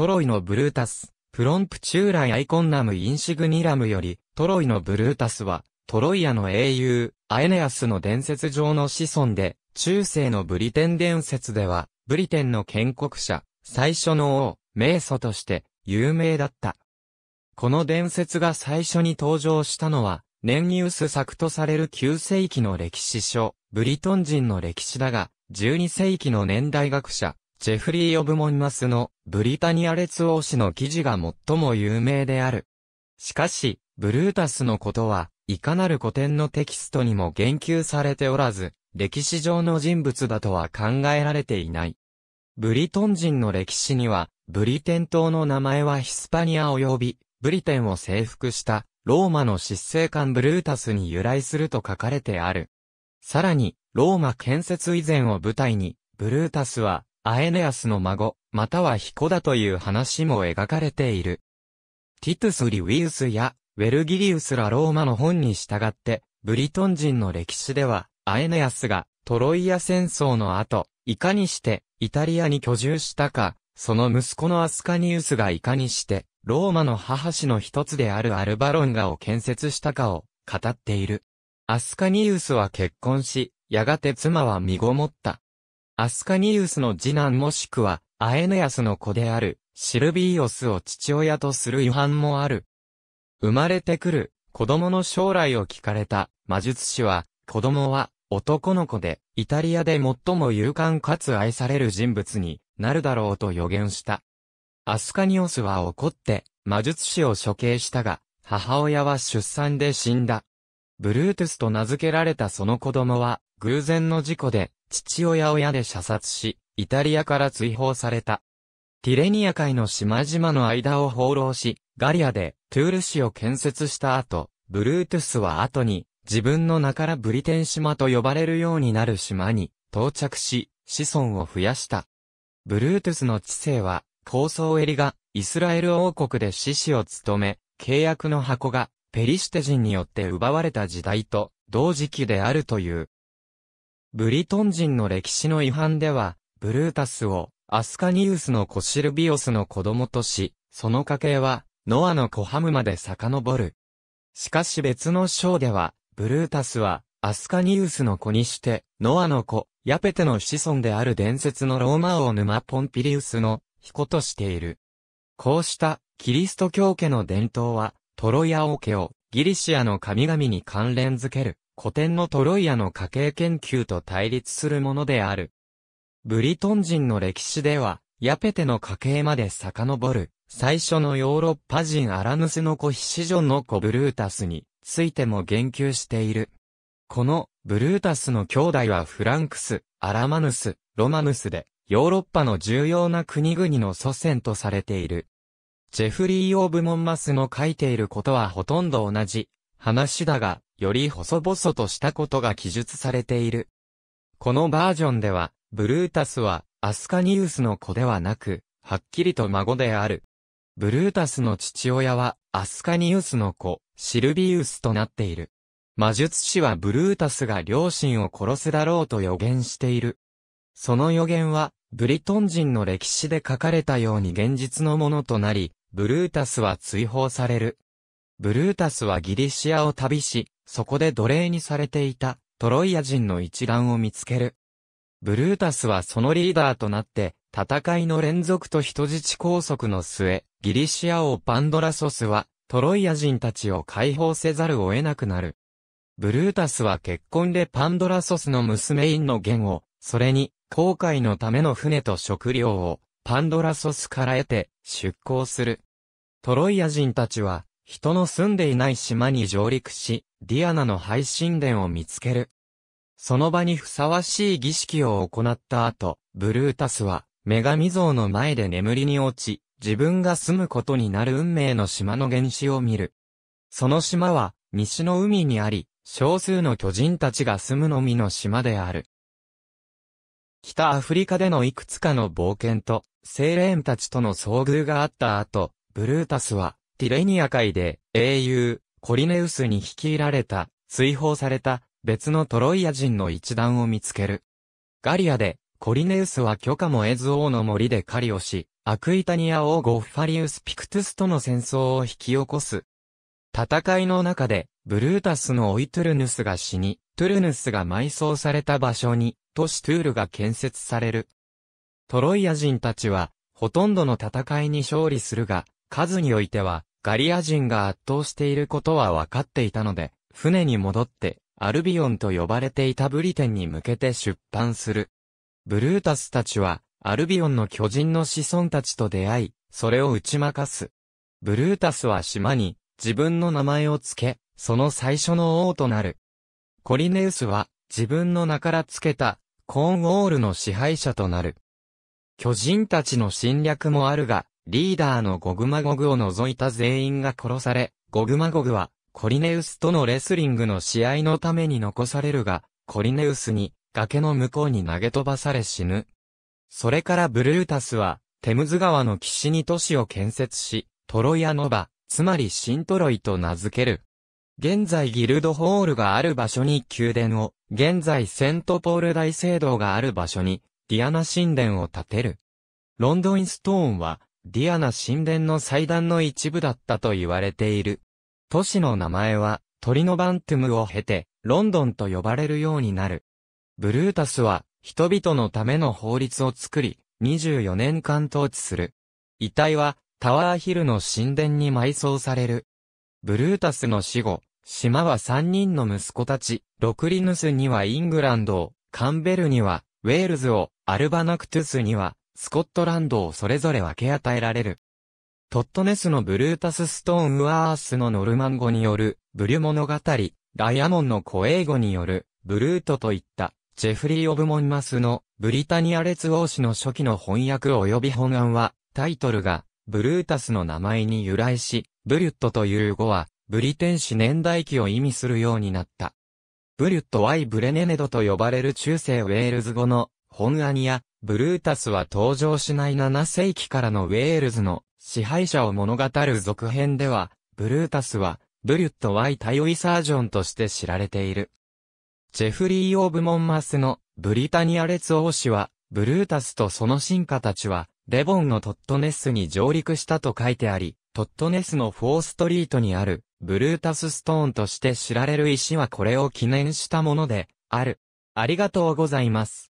トロイのブルータス、Promptuarii Iconum Insigniorumより、トロイのブルータスは、トロイアの英雄、アエネアスの伝説上の子孫で、中世のブリテン伝説では、ブリテンの建国者、最初の王、名祖として、有名だった。この伝説が最初に登場したのは、年ニュース作とされる9世紀の歴史書、ブリトン人の歴史だが、12世紀の年代学者、ジェフリー・オブ・モンマスのブリタニア列王史の記事が最も有名である。しかし、ブルータスのことは、いかなる古典のテキストにも言及されておらず、歴史上の人物だとは考えられていない。ブリトン人の歴史には、ブリテン島の名前はヒスパニア及び、ブリテンを征服した、ローマの執政官ブルータスに由来すると書かれてある。さらに、ローマ建設以前を舞台に、ブルータスは、アエネアスの孫、または彦だという話も描かれている。ティトゥス・リウィウスや、ウェルギリウスらローマの本に従って、ブリトン人の歴史では、アエネアスが、トロイア戦争の後、いかにして、イタリアに居住したか、その息子のアスカニウスがいかにして、ローマの母氏の一つであるアルバロンガを建設したかを語っている。アスカニウスは結婚し、やがて妻は身ごもった。アスカニウスの次男もしくはアエネアスの子であるシルビーオスを父親とする違反もある。生まれてくる子供の将来を聞かれた魔術師は子供は男の子でイタリアで最も勇敢かつ愛される人物になるだろうと予言した。アスカニオスは怒って魔術師を処刑したが、母親は出産で死んだ。ブルートゥスと名付けられたその子供は偶然の事故で父親を矢で射殺し、イタリアから追放された。ティレニア海の島々の間を放浪し、ガリアでトゥール市を建設した後、ブルートゥスは後に自分の名からブリテン島と呼ばれるようになる島に到着し、子孫を増やした。ブルートゥスの治世は、高僧エリがイスラエル王国で獅子を務め、契約の箱がペリシテ人によって奪われた時代と同時期であるという。ブリトン人の歴史の違反では、ブルータスをアスカニウスの子シルビオスの子供とし、その家系はノアの子ハムまで遡る。しかし別の章では、ブルータスはアスカニウスの子にして、ノアの子、ヤペテの子孫である伝説のローマ王沼ポンピリウスの彦としている。こうしたキリスト教家の伝統はトロイア王家をギリシアの神々に関連づける古典のトロイアの家系研究と対立するものである。ブリトン人の歴史ではヤペテの家系まで遡る最初のヨーロッパ人アラヌスの子ヒシジョンの子ブルータスについても言及している。このブルータスの兄弟はフランクス、アラマヌス、ロマヌスでヨーロッパの重要な国々の祖先とされている。ジェフリー・オブ・モンマスの書いていることはほとんど同じ話だが、より細々としたことが記述されている。このバージョンでは、ブルータスはアスカニウスの子ではなく、はっきりと孫である。ブルータスの父親はアスカニウスの子、シルビウスとなっている。魔術師はブルータスが両親を殺すだろうと予言している。その予言は、ブリトン人の歴史で書かれたように現実のものとなり、ブルータスは追放される。ブルータスはギリシアを旅し、そこで奴隷にされていたトロイア人の一団を見つける。ブルータスはそのリーダーとなって、戦いの連続と人質拘束の末、ギリシア王パンドラソスはトロイア人たちを解放せざるを得なくなる。ブルータスは結婚でパンドラソスの娘インのゲンを、それに、航海のための船と食料をパンドラソスから得て出港する。トロイア人たちは人の住んでいない島に上陸し、ディアナの配信殿を見つける。その場にふさわしい儀式を行った後、ブルータスは女神像の前で眠りに落ち、自分が住むことになる運命の島の原始を見る。その島は西の海にあり、少数の巨人たちが住むのみの島である。北アフリカでのいくつかの冒険と、セイレーンたちとの遭遇があった後、ブルータスは、ティレニア海で、英雄、コリネウスに率いられた、追放された、別のトロイア人の一団を見つける。ガリアで、コリネウスは許可も得ず王の森で狩りをし、アクイタニア王ゴッファリウス・ピクトゥスとの戦争を引き起こす。戦いの中で、ブルータスの甥トゥルヌスが死に、トゥルヌスが埋葬された場所に、都市トゥールが建設される。トロイア人たちは、ほとんどの戦いに勝利するが、数においては、ガリア人が圧倒していることは分かっていたので、船に戻って、アルビオンと呼ばれていたブリテンに向けて出帆する。ブルータスたちは、アルビオンの巨人の子孫たちと出会い、それを打ち負かす。ブルータスは島に、自分の名前を付け、その最初の王となる。コリネウスは、自分の名から付けた、コーンウォールの支配者となる。巨人たちの侵略もあるが、リーダーのゴグマゴグを除いた全員が殺され、ゴグマゴグは、コリネウスとのレスリングの試合のために残されるが、コリネウスに、崖の向こうに投げ飛ばされ死ぬ。それからブルータスは、テムズ川の岸に都市を建設し、トロイアノバ、つまり新トロイと名付ける。現在ギルドホールがある場所に宮殿を、現在セントポール大聖堂がある場所に、ディアナ神殿を建てる。ロンドンストーンは、ディアナ神殿の祭壇の一部だったと言われている。都市の名前は、トリノバントゥムを経て、ロンドンと呼ばれるようになる。ブルータスは、人々のための法律を作り、24年間統治する。遺体は、タワーヒルの神殿に埋葬される。ブルータスの死後、島は3人の息子たち、ロクリヌスにはイングランドを、カンベルには、ウェールズを、アルバナクトゥスには、スコットランドをそれぞれ分け与えられる。トットネスのブルータス・ストーン・ウアースのノルマン語による、ブリュ物語、ダイアモンの古英語による、ブルートといった、ジェフリー・オブ・モンマスのブリタニア列王史の初期の翻訳及び本案は、タイトルがブルータスの名前に由来し、ブリュットという語はブリテン史年代記を意味するようになった。ブリュット・ワイ・ブレネネドと呼ばれる中世ウェールズ語の本案や、ブルータスは登場しない7世紀からのウェールズの支配者を物語る続編では、ブルータスはブリュット・ワイ・タイオイ・サージョンとして知られている。ジェフリー・オブ・モンマスのブリタニア列王史は、ブルータスとその臣下たちは、レボンのトットネスに上陸したと書いてあり、トットネスのフォーストリートにある、ブルータスストーンとして知られる石はこれを記念したもので、ある。ありがとうございます。